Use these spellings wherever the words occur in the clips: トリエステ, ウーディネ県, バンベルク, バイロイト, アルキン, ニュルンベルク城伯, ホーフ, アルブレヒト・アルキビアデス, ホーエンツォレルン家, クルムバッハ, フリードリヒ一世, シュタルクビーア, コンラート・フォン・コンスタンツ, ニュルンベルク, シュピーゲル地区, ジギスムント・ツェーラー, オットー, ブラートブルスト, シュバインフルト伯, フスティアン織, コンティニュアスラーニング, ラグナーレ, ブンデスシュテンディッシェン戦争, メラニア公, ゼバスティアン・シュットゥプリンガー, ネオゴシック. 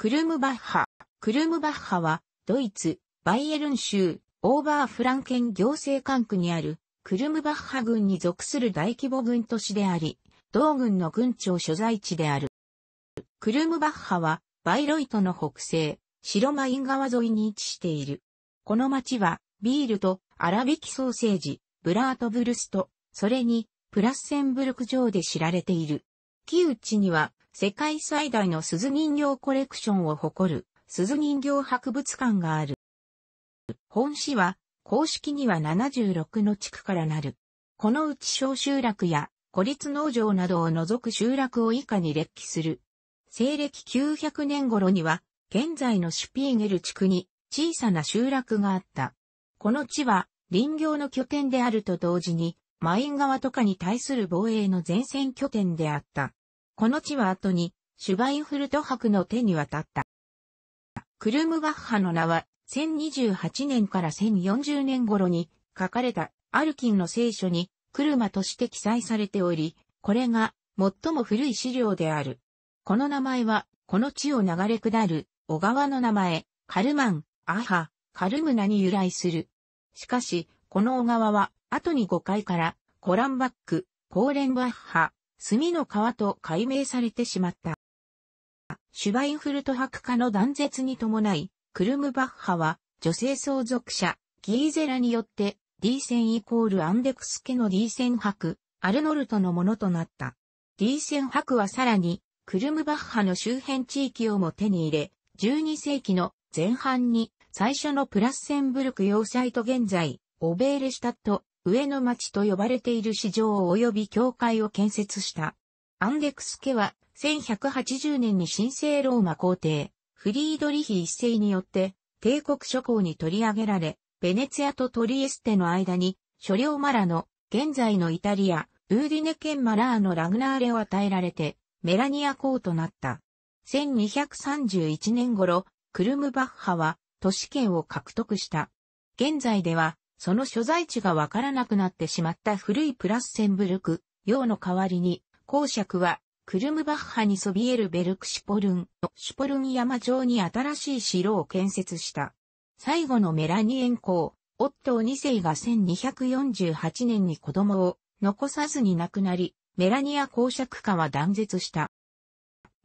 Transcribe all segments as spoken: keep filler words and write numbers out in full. クルムバッハ。クルムバッハは、ドイツ、バイエルン州、オーバーフランケン行政管区にある、クルムバッハ郡に属する大規模郡都市であり、同郡の郡庁所在地である。クルムバッハは、バイロイトの北西、白マイン川沿いに位置している。この町は、ビールと粗挽きソーセージ、ブラートブルスト、それに、プラッセンブルク城で知られている。キウチには、世界最大の鈴人形コレクションを誇る、鈴人形博物館がある。本市は、公式にはななじゅうろくの地区からなる。このうち小集落や、孤立農場などを除く集落を以下に列記する。西暦きゅうひゃくねん頃には、現在のシュピーゲル地区に、小さな集落があった。この地は、林業の拠点であると同時に、マイン川とかに対する防衛の前線拠点であった。この地は後に、シュバインフルト伯の手に渡った。クルムバッハの名は、せんにじゅうはちねんからせんよんじゅうねん頃に書かれたアルキンの聖書に、クルマとして記載されており、これが最も古い資料である。この名前は、この地を流れ下る、小川の名前、カルマン、アハ、カルムナに由来する。しかし、この小川は、後に誤解から、コランバック、コーレンバッハ、炭の川と改名されてしまった。シュバインフルト伯家の断絶に伴い、クルムバッハは、女性相続者、ギーゼラによって、D 線イコールアンデクス家の D 線伯、アルノルトのものとなった。D 線伯はさらに、クルムバッハの周辺地域をも手に入れ、じゅうにせいきの前半に、最初のプラッセンブルク要塞と現在、オベーレシュタット、上の町と呼ばれている市場及び教会を建設した。アンデクス家はせんひゃくはちじゅうねんに神聖ローマ皇帝、フリードリヒ一世によって帝国諸侯に取り上げられ、ベネツィアとトリエステの間に、諸領マラの、現在のイタリア、ウーディネ県マラーのラグナーレを与えられて、メラニア公となった。せんにひゃくさんじゅういちねん頃、クルムバッハは都市圏を獲得した。現在では、その所在地がわからなくなってしまった古いプラッセンブルク、用の代わりに、公爵は、クルムバッハにそびえるベルクシュポルン、シュポルン山上に新しい城を建設した。最後のメラニエン公、オットーにせいがせんにひゃくよんじゅうはちねんに子供を残さずに亡くなり、メラニア公爵家は断絶した。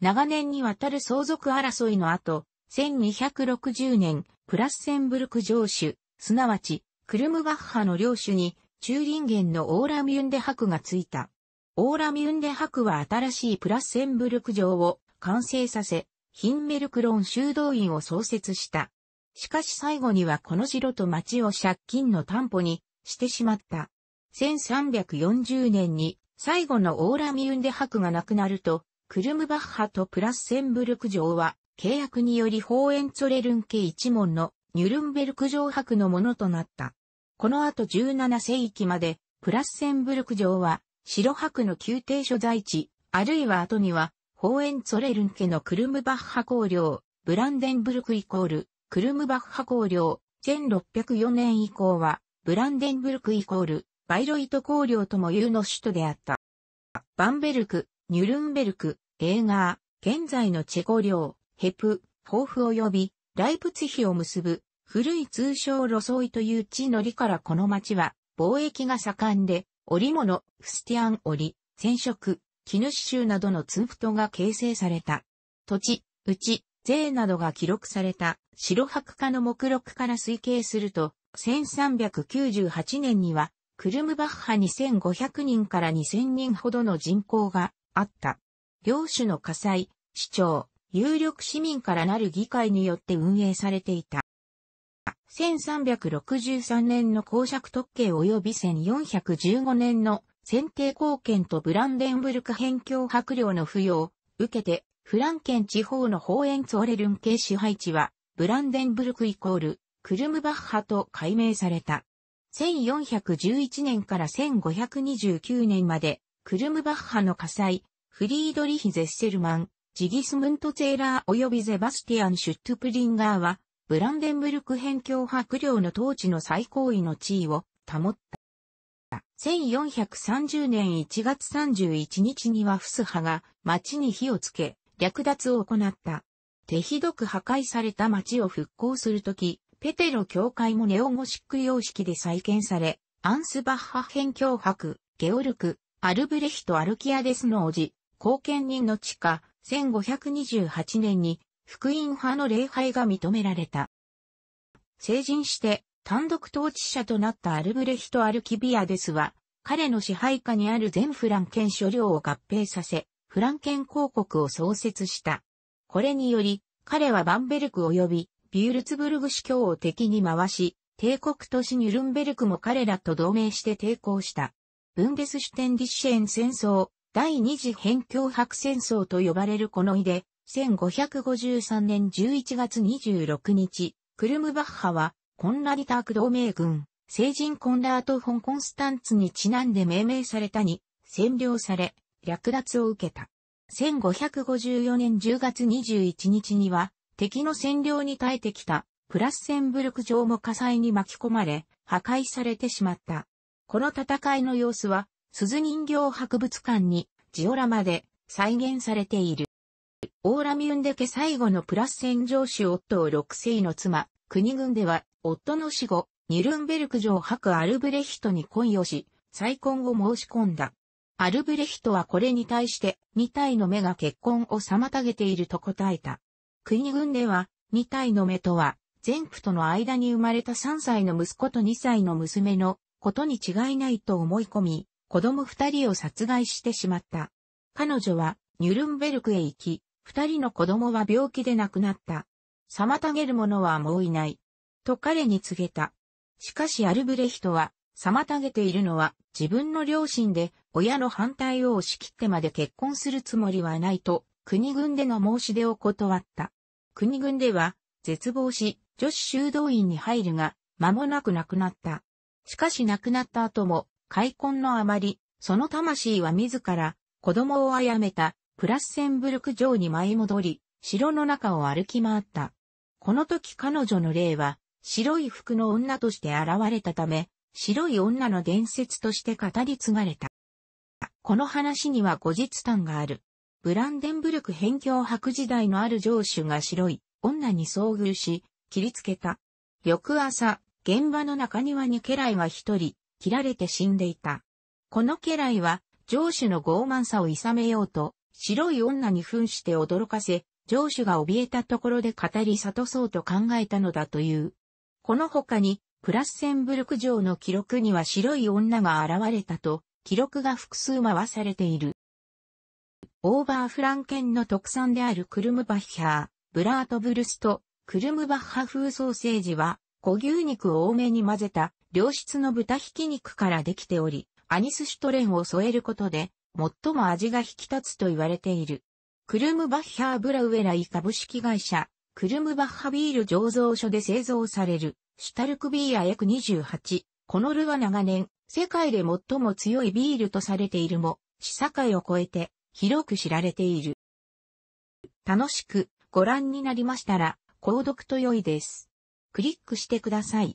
長年にわたる相続争いの後、せんにひゃくろくじゅうねん、プラッセンブルク城主、すなわち、クルムバッハの領主に、チューリンゲンのオーラミュンデ伯がついた。オーラミュンデ伯は新しいプラッセンブルク城を完成させ、ヒンメルクロン修道院を創設した。しかし最後にはこの城と町を借金の担保にしてしまった。せんさんびゃくよんじゅうねんに最後のオーラミュンデ伯が亡くなると、クルムバッハとプラッセンブルク城は、契約によりホーエンツォレルン家一門のニュルンベルク城伯のものとなった。この後じゅうななせいきまで、プラッセンブルク城は、城伯の宮廷所在地、あるいは後には、ホーエンツォレルン家のクルムバッハ公領、ブランデンブルクイコール、クルムバッハ公領、せんろっぴゃくよねん以降は、ブランデンブルクイコール、バイロイト公領ともいうの首都であった。バンベルク、ニュルンベルク、エーガー、現在のチェコ領、ヘプ、ホーフ及び、ライプツヒを結ぶ古い通称ロソイという地の利からこの町は貿易が盛んで織物、フスティアン織、染色、絹刺繍などのツンフトが形成された。土地、うち、税などが記録された城伯家の目録から推計するとせんさんびゃくきゅうじゅうはちねんにはクルムバッハにせんごひゃくにんからにせんにんほどの人口があった。領主の家裁、市長、有力市民からなる議会によって運営されていた。せんさんびゃくろくじゅうさんねんの公爵特権及びせんよんひゃくじゅうごねんの選定貢献とブランデンブルク辺境伯領の付与を受けて、フランケン地方のホーエンツォレルン系支配地は、ブランデンブルクイコール、クルムバッハと改名された。せんよんひゃくじゅういちねんからせんごひゃくにじゅうきゅうねんまで、クルムバッハの家裁、フリードリヒ・ゼッセルマン、ジギスムント・ツェーラー及びゼバスティアン・シュットゥプリンガーは、ブランデンブルク辺境伯領の統治の最高位の地位を保った。せんよんひゃくさんじゅうねんいちがつさんじゅういちにちにはフスハが町に火をつけ、略奪を行った。手ひどく破壊された街を復興するとき、ペテロ教会もネオゴシック様式で再建され、アンスバッハ辺境伯、ゲオルク、アルブレヒト・アルキアデスの叔父、後見人の地下、せんごひゃくにじゅうはちねんに、福音派の礼拝が認められた。成人して、単独統治者となったアルブレヒト・アルキビアデスは、彼の支配下にある全フランケン諸領を合併させ、フランケン公国を創設した。これにより、彼はバンベルク及びビュルツブルグ司教を敵に回し、帝国都市ニュルンベルクも彼らと同盟して抵抗した。ブンデスシュテンディッシェン戦争、第二次辺境伯戦争と呼ばれるこのいで、せんごひゃくごじゅうさんねんじゅういちがつにじゅうろくにち、クルムバッハは、コンラディターク同盟軍、聖人コンラート・フォン・コンスタンツにちなんで命名されたに、占領され、略奪を受けた。せんごひゃくごじゅうよねんじゅうがつにじゅういちにちには、敵の占領に耐えてきた、プラッセンブルク城も火災に巻き込まれ、破壊されてしまった。この戦いの様子は、鈴人形博物館に、ジオラマで再現されている。オーラミュンデ家最後のプラッセン城主オットーろくせいの妻、国軍では、夫の死後、ニュルンベルク城伯アルブレヒトに恋をし、再婚を申し込んだ。アルブレヒトはこれに対して、に体の目が結婚を妨げていると答えた。国軍では、に体の目とは、前夫との間に生まれたさんさいの息子とにさいの娘のことに違いないと思い込み、子供ふたりを殺害してしまった。彼女は、ニュルンベルクへ行き、ふたりの子供は病気で亡くなった。妨げる者はもういない。と彼に告げた。しかしアルブレヒトは、妨げているのは自分の両親で親の反対を押し切ってまで結婚するつもりはないと国軍での申し出を断った。国軍では絶望し女子修道院に入るが間もなく亡くなった。しかし亡くなった後も悔恨のあまりその魂は自ら子供を殺めたプラッセンブルク城に舞い戻り城の中を歩き回った。この時彼女の霊は白い服の女として現れたため白い女の伝説として語り継がれた。この話には後日談がある。ブランデンブルク辺境伯時代のある城主が白い女に遭遇し、切りつけた。翌朝、現場の中庭に家来が一人、切られて死んでいた。この家来は、城主の傲慢さを諌めようと、白い女に扮して驚かせ、城主が怯えたところで語り諭そうと考えたのだという。この他に、プラッセンブルク城の記録には白い女が現れたと、記録が複数回されている。オーバーフランケンの特産であるクルムバッハー、ブラートブルスト、クルムバッハ風ソーセージは、小牛肉を多めに混ぜた良質の豚ひき肉からできており、アニスシュトレンを添えることで、最も味が引き立つと言われている。クルムバッハーブラウエライ株式会社、クルムバッハビール醸造所で製造される。シュタルクビーア約にじゅうはち。このルは長年、世界で最も強いビールとされているも、市境を越えて、広く知られている。楽しくご覧になりましたら、購読と良いです。クリックしてください。